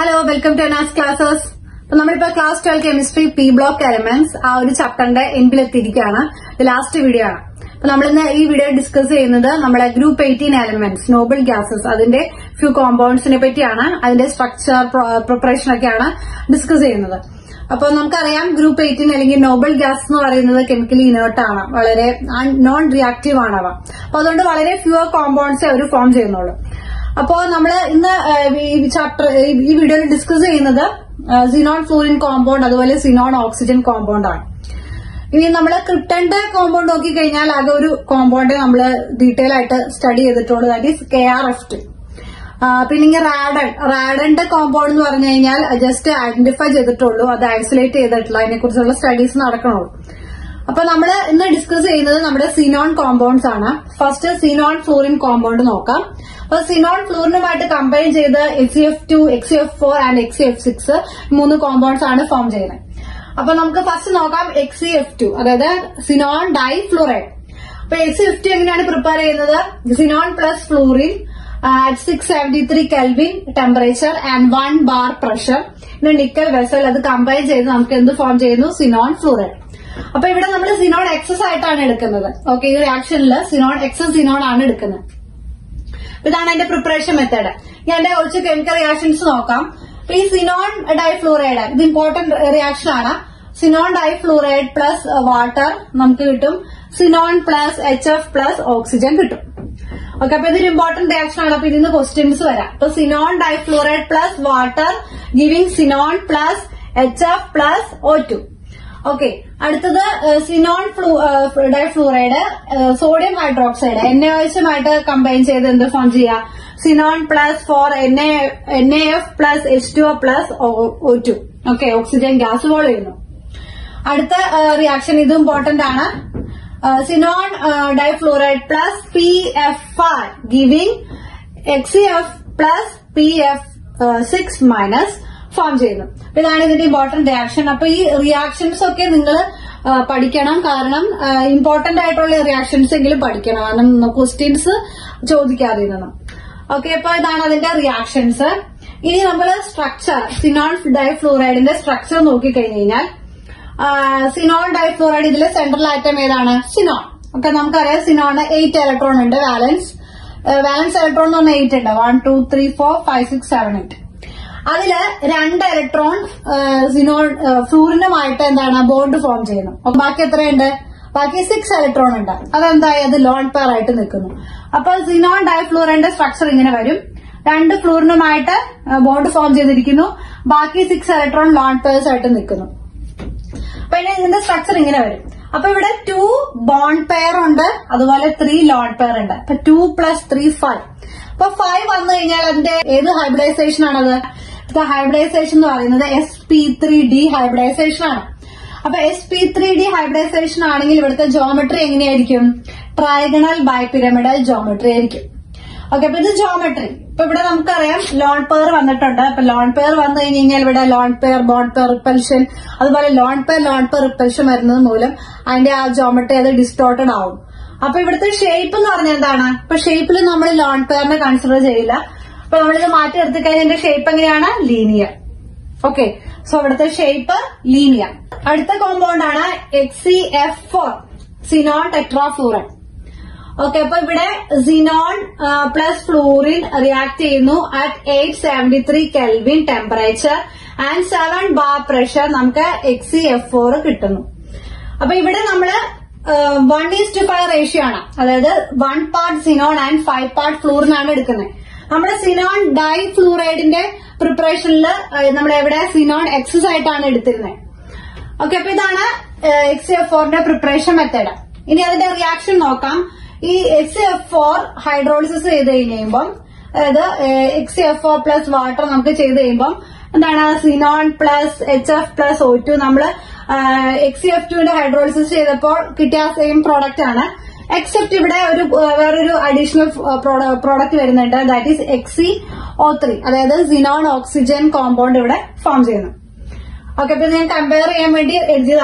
Hello, welcome to NAS Classes. So, we are class 12 chemistry P block elements. That is chapter end. The last video. So, we will discuss this group 18 elements, noble gases. That is few compounds. That is structure, preparation. Discuss this. So, we group 18 is noble gas. Chemically inert. Non-reactive. So, very few compounds form. So, in this chapter, we will discuss the xenon fluorine compound as well as xenon oxygen compound. If we study krypton compound, we will study that is KRFT. Radon compound is just identified and isolated. Now, we will discuss the xenon compounds. First, xenon fluorine compound. Xenon fluorine is combined with XeF2, XeF4 and XeF6. Three compounds are formed. First, XeF2, that is xenon difluoride. XeF2 is prepared with xenon plus fluorine at 673 Kelvin temperature and 1 bar pressure. In a nickel vessel, we combined with xenon fluoride. Now, we have xenon excess. Okay, this reaction is xenon excess xenon. This is the preparation method. Now, we have chemical reactions. This is xenon difluoride. This important reaction is xenon difluoride plus water. Xenon plus HF plus oxygen. Okay, this is important reaction. Now, we have questions. Xenon difluoride plus water giving xenon plus HF plus O2. Okay, and the xenon difluoride, sodium hydroxide, NaOH matter combines in the form xenon plus 4 NaF plus H2O plus O2. Okay, oxygen gas volume. And the reaction is important. Xenon difluoride plus PFR giving XeF plus PF6 minus form. This is the important reaction. Now, these reactions are important reactions. Questions okay, the reactions. This is structure. Xenon difluoride is structure. Xenon difluoride is central atom. Xenon. Okay, xenon is 8 electron valence. Valence electron is 8. 1, 2, 3, 4, 5, 6, 7, 8. That is 2 electrons fluorine bond form. That is 6 electrons. That is lone pair. Xenon difluoride structure is 2 fluorine bond form. That is 6 electrons lone pairs. This structure is 2 bond pair and 3 lone pair. 2 plus 3 5. 5 is the hybridization. The hybridization is sp3d hybridization. Sp3d hybridization is geometry trigonal bipyramidal geometry. Okay, this is geometry. Lone pair lone pair lone pair bond pair repulsion lone pair repulsion and geometry is distorted out. Now, the shape is shape lone pair consider. But we the shape is linear. Okay, so the shape is linear. The compound is XeF4, xenon tetrafluoride. Okay, so xenon plus fluorine react at 873 Kelvin temperature and 7 bar pressure. XeF4. Now, here 1:5 ratio. That is 1 part xenon and 5 part fluorine. നമ്മുടെ xenon ഡൈഫ്ലൂറൈഡിന്റെ പ്രിപ്പറേഷനിൽ നമ്മൾ ഇവിടെ xenon excess ആയിട്ടാണ് എടുത്തിരുന്നത്. Okay, അപ്പോൾ ഇതാണ് XeF4 ന്റെ preparation method. ഇനി അതിന്റെ റിയാക്ഷൻ നോക്കാം. ഈ XeF4 ഹൈഡ്രോളിസിസ് ചെയ്തു കഴിയുമ്പോൾ അതായത് XeF4 പ്ലസ് വാട്ടർ നമുക്ക് ചെയ്തു കഴിയുമ്പോൾ എന്താണ് xenon plus HF plus O2 നമ്മൾ XeF2 ന്റെ ഹൈഡ്രോളിസിസ് ചെയ്തപ്പോൾ കിട്ടിയ സെയിം പ്രോഡക്റ്റ് ആണ്. Except additional product that is XeO3. That is xenon oxygen compound forms. Okay, then compare this is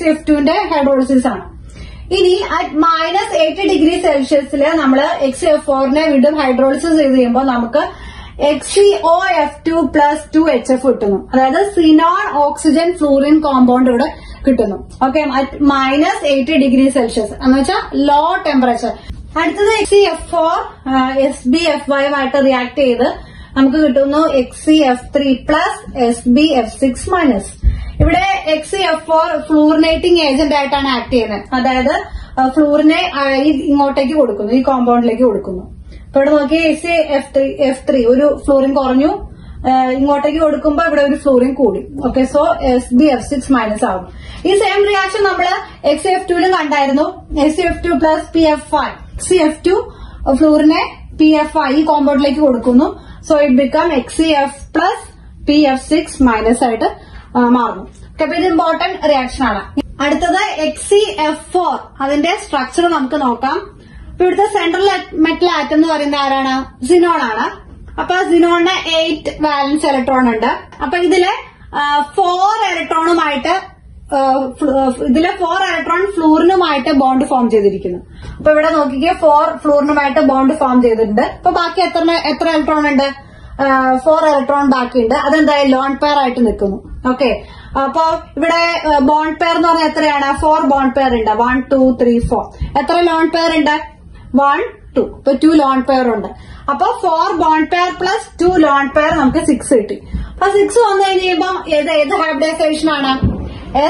XeF2 hydrolysis. At minus 80 degrees Celsius, we XeF4 hydrolysis XeOF2 plus 2HF കിട്ടുന്നു. അതായത് xenon oxygen fluorine compound ഇവിടെ കിട്ടുന്നു. Okay, minus 80 degree Celsius എന്ന് വെച്ചാൽ low temperature. അടുത്തത് XeF4 SbFyയുമായിട്ട് react ചെയ്ത് നമുക്ക് കിട്ടുന്നു XeF3 plus SbF6 മൈനസ്. ഇവിടെ XeF4 ഫ്ലൂറിനേറ്റിംഗ് ഏജന്റ് ആയിട്ടാണ് ആക്ട് ചെയ്യുന്നത്. അതായത് ഫ്ലൂറിനെ ഇങ്ങോട്ടേക്ക് കൊടുക്കുന്നു, ഈ കോമ്പൗണ്ടിലേക്ക് കൊടുക്കുന്നു. അപ്പൊ ഇവിടെ നോക്കിയാൽ XeF3 ഒരു ഫ്ലൂറിൻ കുറഞ്ഞു, ഇങ്ങോട്ടേക്ക് കൊടുക്കുമ്പോ ഇവിടെ ഒരു ഫ്ലൂറിൻ കൂടി. ഓക്കെ, സോ SbF6 മൈനസ് ആവും. ഈ സെയിം റിയാക്ഷൻ നമ്മള് XeF2ലും കണ്ടായിരുന്നു. XeF2 plus PFI, XeF2 ഫ്ലൂറിനെ PFI ഈ കോമ്പൗണ്ടിലേക്ക് കൊടുക്കുന്നു. So it become XeF plus PF6 minus ആയിട്ട് മാറുന്നു. അപ്പൊ ഇത് ഇമ്പോർട്ടന്റ് റിയാക്ഷൻ ആണ്. അടുത്തത് XeF4, അതിന്റെ സ്ട്രക്ചർ നമുക്ക് നോക്കാം. ഇവിടുത്തെ സെൻട്രൽ മെറ്റൽ ആറ്റം എന്ന് പറയുന്ന ആരാണ്? സിനോൺ ആണ്. അപ്പൊ സിനോണിന് 8 വാലൻസ് ഇലക്ട്രോൺ ഉണ്ട്. അപ്പൊ ഇതില് 4 ഇലക്ട്രോണുമായിട്ട് ഫ്ലൂറിനുമായിട്ട് ബോണ്ട് ഫോം ചെയ്തിരിക്കുന്നു. അപ്പൊ ഇവിടെ നോക്കിക്കുക, 4 ഫ്ലൂറിനുമായിട്ട് ബോണ്ട് ഫോം ചെയ്തിട്ടുണ്ട്. അപ്പൊ ബാക്കി എത്ര ഇലക്ട്രോൺ ഉണ്ട്? 4 ഇലക്ട്രോൺ ബാക്കിയുണ്ട്. അതെന്തായാലും ലോൺ പെയർ ആയിട്ട് നിൽക്കുന്നു. ഓക്കെ, അപ്പൊ ഇവിടെ ബോണ്ട് പെയർ എന്ന് പറഞ്ഞാൽ എത്രയാണ്? 4 ബോണ്ട് പെയർ ഉണ്ട്. 1 2 3 4. എത്ര ലോൺ പെയർ ഉണ്ട്? 1 2. ഇപ്പൊ 2 ലോൺ പെയർ ഉണ്ട്. അപ്പൊ 4 bond pair plus 2 lone pair നമുക്ക് 6 കിട്ടി. അപ്പൊ 6 വന്നു കഴിയുമ്പോ ഏത് ഹൈബ്രിഡൈസേഷൻ ആണ്?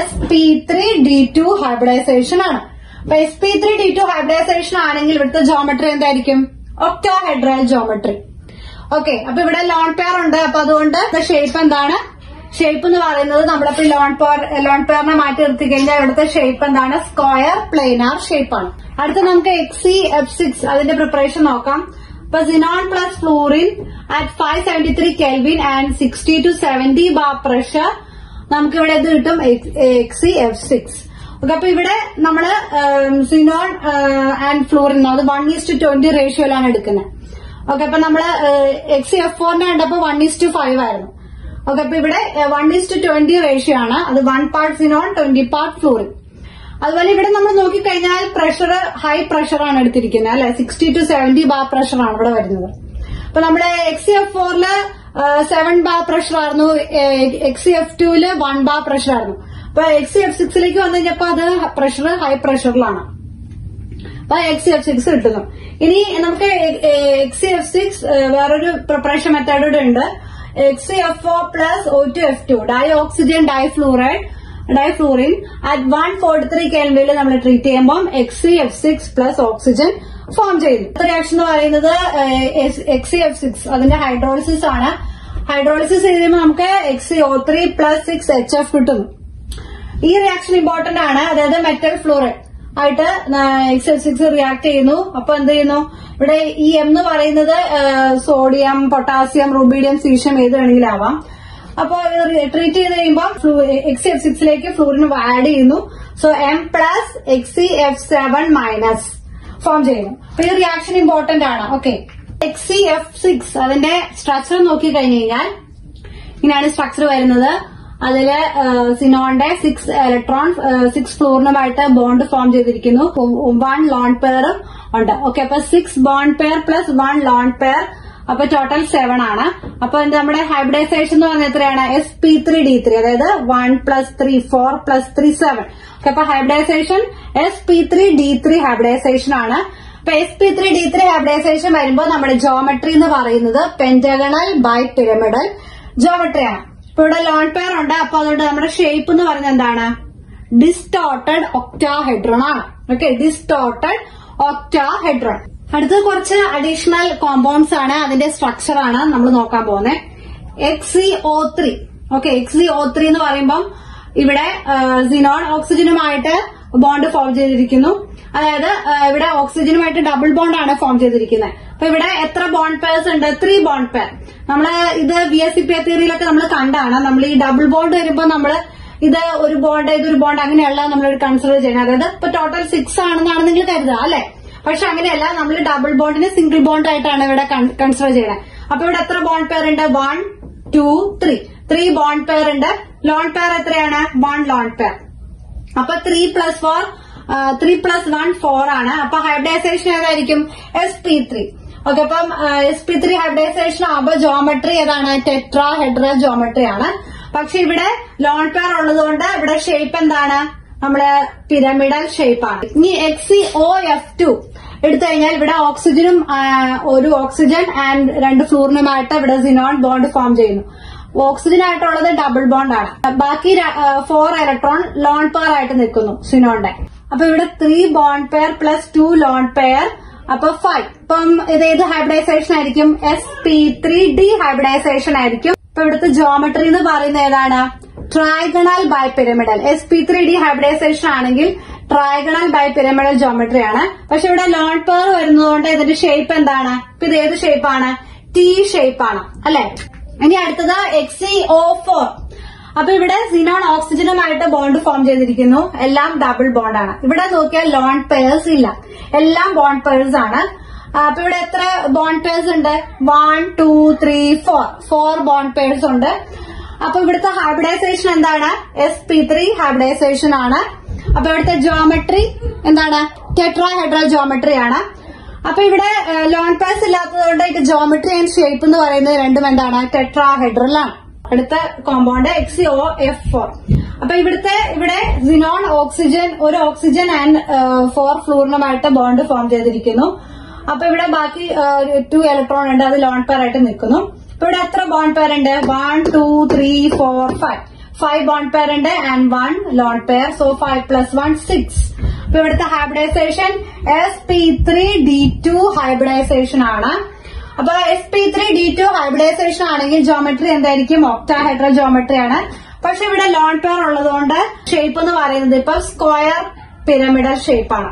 sp3d2 ഹൈബ്രിഡൈസേഷൻ ആണ്. അപ്പൊ sp3d2 ഹൈബ്രിഡൈസേഷൻ ആണെങ്കിൽ ഇവിടുത്തെ ജോമെട്രി എന്തായിരിക്കും? Octahedral geometry. ഓക്കെ, അപ്പൊ ഇവിടെ ലോൺ പെയർ ഉണ്ട്. അപ്പൊ അതുകൊണ്ട് ഷേപ്പ് എന്താണ്? ഷേപ്പ് എന്ന് പറയുന്നത് നമ്മളപ്പോ ലോൺ പെയറിനെ മാറ്റി നിർത്തി കഴിഞ്ഞാൽ ഇവിടുത്തെ ഷേപ്പ് എന്താണ്? സ്ക്വയർ പ്ലെയിനാർ ഷേപ്പ് ആണ്. അടുത്ത നമുക്ക് XeF6 അതിന്റെ പ്രിപ്പറേഷൻ നോക്കാം. അപ്പൊ xenon plus fluorine at 573 kelvin and 60 to 70 bar pressure നമുക്കിവിടെ ഇത് കിട്ടും XeF6. ഓക്കെ, അപ്പൊ ഇവിടെ നമ്മള് സിനോൺ ആൻഡ് ഫ്ലൂറിൻ അത് 1:20 റേഷ്യോയിലാണ് എടുക്കുന്നത്. ഓക്കെ, അപ്പൊ നമ്മള് XeF4 കണ്ടപ്പോ 1:5 ആയിരുന്നു. ഓക്കെ, അപ്പൊ ഇവിടെ 1:20 റേഷ്യോ ആണ്. അത് 1 പാർട്ട് സിനോൺ 20 പാർട്ട് ഫ്ലൂറിൻ. അതുപോലെ ഇവിടെ നമ്മൾ നോക്കിക്കഴിഞ്ഞാൽ പ്രഷർ ഹൈ പ്രഷറാണ് എടുത്തിരിക്കുന്നത്, അല്ലെ? 60 to 70 ബാർ പ്രഷറാണ് ഇവിടെ വരുന്നത്. അപ്പൊ നമ്മുടെ XeF4ല് 7 ബാർ പ്രഷറായിരുന്നു, XeF2ല് 1 ബാർ പ്രഷറായിരുന്നു. അപ്പൊ XeF6ലേക്ക് വന്നു കഴിഞ്ഞപ്പോ അത് പ്രഷർ ഹൈ പ്രഷറിലാണ്. അപ്പൊ XeF6 കിട്ടുന്നു. ഇനി നമുക്ക് XeF6 വേറൊരു പ്രിപ്പറേഷൻ മെത്തേഡ് കൂടെ ഉണ്ട്. XeF4 plus O2F2 dioxygen difluorine at 143 കെൽവിനിൽ നമ്മൾ ട്രീറ്റ് ചെയ്യുമ്പോൾ XeF6 പ്ലസ് ഓക്സിജൻ ഫോം ചെയ്തു. റിയാക്ഷൻ എന്ന് പറയുന്നത് XeF6 അതിന്റെ ഹൈഡ്രോളിസിസ് ആണ്. ഹൈഡ്രോളിസിസ് ചെയ്യുമ്പോൾ നമുക്ക് XeO3 പ്ലസ് 6HF കിട്ടുന്നു. ഈ റിയാക്ഷൻ ഇമ്പോർട്ടന്റ് ആണ്. അതായത് മെറ്റൽ ഫ്ലൂറൈഡ് ആയിട്ട് XeF6 റിയാക്ട് ചെയ്യുന്നു. അപ്പൊ എന്ത് ചെയ്യുന്നു? ഇവിടെ ഈ എം എന്ന് പറയുന്നത് സോഡിയം, പൊട്ടാസ്യം, റുബീഡിയം, സീഷ്യം ഏത് വേണമെങ്കിലും ആവാം. അപ്പൊ ട്രീറ്റ് ചെയ്ത് കഴിയുമ്പോൾ XeF6ലേക്ക് ഫ്ലൂറിന് ആഡ് ചെയ്യുന്നു. So M plus XeF7 minus form ചെയ്യുന്നു. അപ്പൊ ഈ റിയാക്ഷൻ ഇമ്പോർട്ടന്റ് ആണ്. ഓക്കെ, XeF6 അതിന്റെ സ്ട്രക്ചർ നോക്കി കഴിഞ്ഞു കഴിഞ്ഞാൽ ഇങ്ങനെയാണ് സ്ട്രക്ചർ വരുന്നത്. അതില് സിനോണിന്റെ 6 ഇലക്ട്രോൺ 6 ഫ്ലൂറിനുമായിട്ട് ബോണ്ട് ഫോം ചെയ്തിരിക്കുന്നു. 1 ലോൺ പെയറും ഉണ്ട്. ഓക്കെ, അപ്പൊ 6 bond pair plus 1 lone pair, അപ്പൊ ടോട്ടൽ 7 ആണ്. അപ്പൊ നമ്മുടെ ഹൈബ്രിഡൈസേഷൻ എന്ന് പറഞ്ഞാൽ എത്രയാണ്? sp3d3, അതായത് 1 പ്ലസ് 3 4 പ്ലസ് 3 7. ഓക്കെ, അപ്പൊ ഹൈബ്രിഡൈസേഷൻ sp3d3 ഹൈബ്രിഡൈസേഷൻ ആണ്. അപ്പൊ sp3d3 ഹൈബ്രിഡൈസേഷൻ വരുമ്പോൾ നമ്മുടെ ജോമെട്രി എന്ന് പറയുന്നത് പെന്റഗണൽ ബൈ പിരമിഡൽ ജോമെട്രിയാണ്. ഇപ്പൊ ഇവിടെ ലോൺ പെയർ ഉണ്ട്. അപ്പൊ അതുകൊണ്ട് നമ്മുടെ ഷേപ്പ് എന്ന് പറഞ്ഞ എന്താണ്? ഡിസ്റ്റോർട്ടഡ് ഒക്ടാഹെഡ്രോൺ ആണ്. Okay, distorted octahedron. അടുത്തത് കുറച്ച് അഡീഷണൽ കോമ്പൗണ്ട്സ് ആണ്, അതിന്റെ സ്ട്രക്ചർ ആണ് നമ്മൾ നോക്കാൻ പോകുന്നത്. XeO3. ഓക്കെ, XeO3 എന്ന് പറയുമ്പോൾ ഇവിടെ സിനോൺ ഓക്സിജനുമായിട്ട് ബോണ്ട് ഫോം ചെയ്തിരിക്കുന്നു. അതായത് ഇവിടെ ഓക്സിജനുമായിട്ട് ഡബിൾ ബോണ്ട് ആണ് ഫോം ചെയ്തിരിക്കുന്നത്. അപ്പൊ ഇവിടെ എത്ര ബോണ്ട് പെയർസ് ഉണ്ട്? 3 ബോണ്ട് പെയർ. നമ്മള് ഇത് VSEPR തിയറിയിലൊക്കെ നമ്മൾ കണ്ടാണ്. നമ്മൾ ഈ ഡബിൾ ബോണ്ട് വരുമ്പോൾ നമ്മൾ ഇത് ഒരു ബോണ്ട് ഇതൊരു ബോണ്ട് അങ്ങനെയല്ല നമ്മളൊരു കൺസിഡർ ചെയ്യണം. അതായത് ഇപ്പൊ ടോട്ടൽ 6 ആണെന്നാണ് നിങ്ങൾ കരുതുക, അല്ലെ? പക്ഷെ അങ്ങനെയല്ല, നമ്മൾ ഡബിൾ ബോണ്ടിനെ സിംഗിൾ ബോണ്ട് ആയിട്ടാണ് ഇവിടെ കൺസിഡർ ചെയ്യണത്. അപ്പൊ ഇവിടെ എത്ര ബോണ്ട് പെയർ ഉണ്ട്? 1 2 3. 3 ബോണ്ട് പെയർ ഉണ്ട്. ലോൺ പെയർ എത്രയാണ്? 1 ലോൺ പെയർ. അപ്പൊ 3 പ്ലസ് 4 3 പ്ലസ് 1 4 ആണ്. അപ്പൊ ഹൈബ്രിഡൈസേഷൻ ഏതായിരിക്കും? sp3. Okay, sp3 hybridization ആകുമ്പോൾ ജോമെട്രി ഏതാണ്? ടെട്രാ ഹെഡ്രൽ ജോമെട്രി ആണ്. പക്ഷെ ഇവിടെ ലോൺ പെയർ ഉള്ളതുകൊണ്ട് ഇവിടെ ഷേപ്പ് എന്താണ്? നമ്മുടെ പിരമിഡൽ ഷേപ്പ് ആണ്. ഇനി XeOF2 എടുത്തു കഴിഞ്ഞാൽ ഇവിടെ ഓക്സിജനും ഒരു ഓക്സിജൻ ആൻഡ് രണ്ട് ഫ്ലൂറിനുമായിട്ട് ഇവിടെ സിനോൺ ബോണ്ട് ഫോം ചെയ്യുന്നു. ഓക്സിജൻ ആയിട്ടുള്ളത് ഡബിൾ ബോണ്ട് ആണ്. ബാക്കി 4 ഇലക്ട്രോൺ ലോൺ പെയർ ആയിട്ട് നിൽക്കുന്നു സിനോണിന്റെ. അപ്പൊ ഇവിടെ 3 bond pair plus 2 lone pair, അപ്പൊ 5. ഇപ്പം ഇത് ഏത് ഹൈബ്രിഡൈസേഷൻ ആയിരിക്കും? sp3d ഹൈബ്രിഡൈസേഷൻ ആയിരിക്കും. ഇപ്പൊ ഇവിടുത്തെ ജോമെട്രി എന്ന് പറയുന്നത് ഏതാണ്? Trigonal bipyramidal. sp3d hybridisation ആണെങ്കിൽ ട്രൈഗണൽ ബൈ പിരമിഡൽ ജോമെട്രി ആണ്. പക്ഷെ ഇവിടെ ലോൺ പെയർ വരുന്നതുകൊണ്ട് ഇതിന്റെ ഷേപ്പ് എന്താണ്? ഇപ്പൊ ഇത് ഏത് ഷേപ്പാണ്? ടി ഷേപ്പാണ്, അല്ലെ? ഇനി അടുത്തത് XeO4. അപ്പൊ ഇവിടെ സിനോൺ ഓക്സിജനുമായിട്ട് ബോണ്ട് ഫോം ചെയ്തിരിക്കുന്നു. എല്ലാം ഡബിൾ ബോണ്ട് ആണ്. ഇവിടെ നോക്കിയാൽ ലോൺ പെയർസ് ഇല്ല, എല്ലാം ബോണ്ട് പെയർസ് ആണ്. അപ്പൊ ഇവിടെ എത്ര ബോണ്ട് പെയർസ് ഉണ്ട്? 1 2 3 4. 4 ബോണ്ട് പെയർസ് ഉണ്ട്. അപ്പൊ ഇവിടുത്തെ ഹൈബ്രിഡൈസേഷൻ എന്താണ്? sp3 ഹൈബ്രിഡൈസേഷൻ ആണ്. അപ്പൊ ഇവിടുത്തെ ജോമെട്രി എന്താണ്? ടെട്രാഹെഡ്രൽ ജോമെട്രി ആണ്. അപ്പൊ ഇവിടെ ലോൺ പെയർസ് ഇല്ലാത്തതുകൊണ്ട് ഇത് ജോമെട്രി ആൻഡ് ഷേപ്പ് എന്ന് പറയുന്നത് രണ്ടും എന്താണ്? ടെട്രാഹെഡ്രൽ ആണ്. അടുത്ത കോമ്പൗണ്ട് XeOF4. അപ്പൊ ഇവിടെ സിനോൺ ഓക്സിജൻ ഒരു ഓക്സിജൻ ആൻഡ് 4 ഫ്ലൂറിനുമായിട്ട് ബോണ്ട് ഫോം ചെയ്തിരിക്കുന്നു. അപ്പൊ ഇവിടെ ബാക്കി 2 ഇലക്ട്രോൺ ഉണ്ട്, അത് ലോൺ പെയർ ആയിട്ട് നിൽക്കുന്നു. അപ്പൊ ഇവിടെ എത്ര ബോണ്ട് പെയർ ഉണ്ട്? 1 2 3 4 5. 5 ബോണ്ട് പെയർ ഉണ്ട് and 1 lone pair. So 5 plus 1 6. അപ്പൊ ഇവിടുത്തെ ഹൈബ്രിഡൈസേഷൻ sp3d2 ഹൈബ്രിഡൈസേഷൻ ആണ്. അപ്പൊ sp3d2 ഹൈബ്രിഡൈസേഷൻ ആണെങ്കിൽ ജോമെട്രി എന്തായിരിക്കും? ഒക്ടാഹെഡ്രൽ ജോമെട്രി ആണ്. പക്ഷെ ഇവിടെ ലോൺ പെയർ ഉള്ളതുകൊണ്ട് ഷേപ്പ് എന്ന് പറയുന്നത് ഇപ്പൊ സ്ക്വയർ പിരമിഡൽ ഷേപ്പാണ്.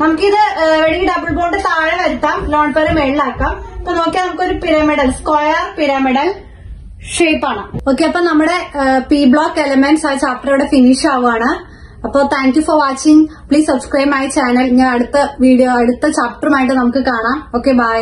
നമുക്കിത് വേണമെങ്കിൽ ഡബിൾ ബോണ്ട് താഴെ വരുത്താം, ലോൺ പെയർ മേളിലാക്കാം. അപ്പൊ നോക്കിയാൽ നമുക്കൊരു പിരമിഡൽ സ്ക്വയർ പിരമിഡൽ ഷേപ്പാണ്. ഓക്കെ, അപ്പൊ നമ്മുടെ പി ബ്ലോക്ക് എലമെന്റ്സ് ആ ചാപ്റ്റർ ഇവിടെ ഫിനിഷ് ആവുകയാണ്. അപ്പൊ thank you for watching. Please subscribe my channel. ഞാൻ അടുത്ത ചാപ്റ്ററുമായിട്ട് നമുക്ക് കാണാം. Okay, by.